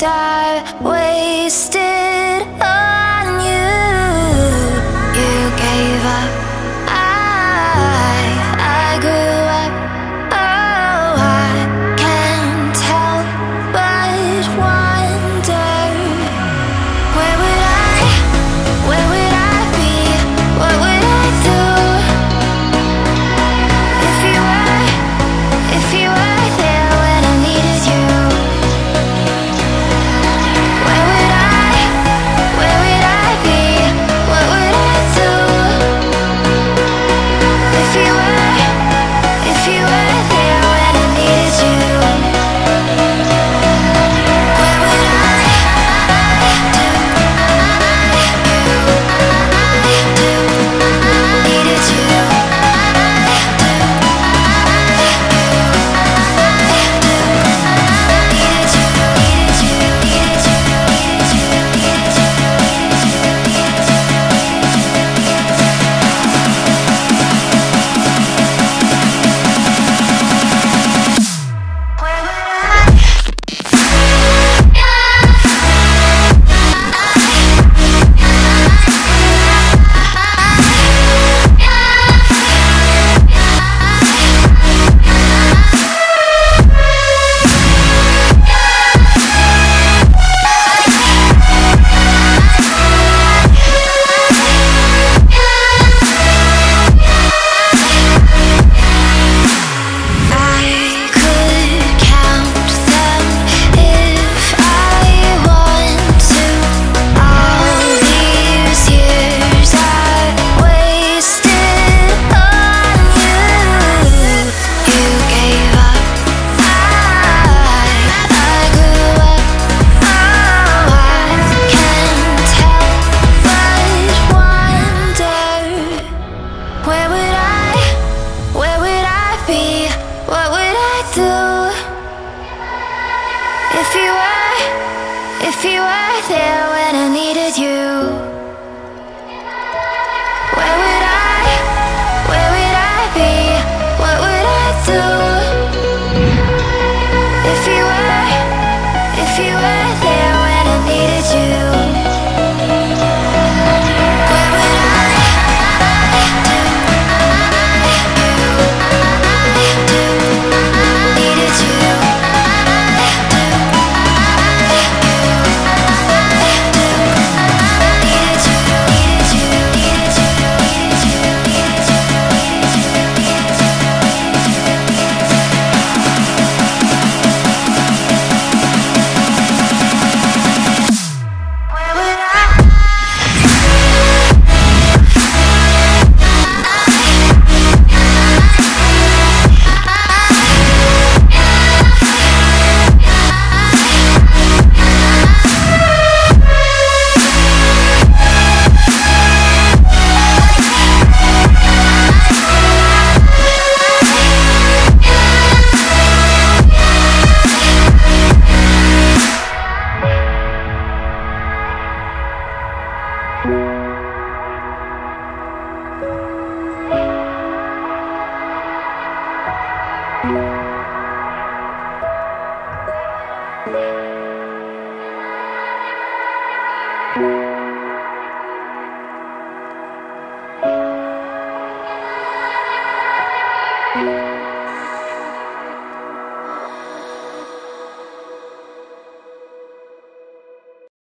days I wasted on you. You gave up, I grew up. Oh, I can't help but wonder, where would I be? What would I do if you were if you were there when I needed you? Where would I be? What would I do? If you were there when I needed you?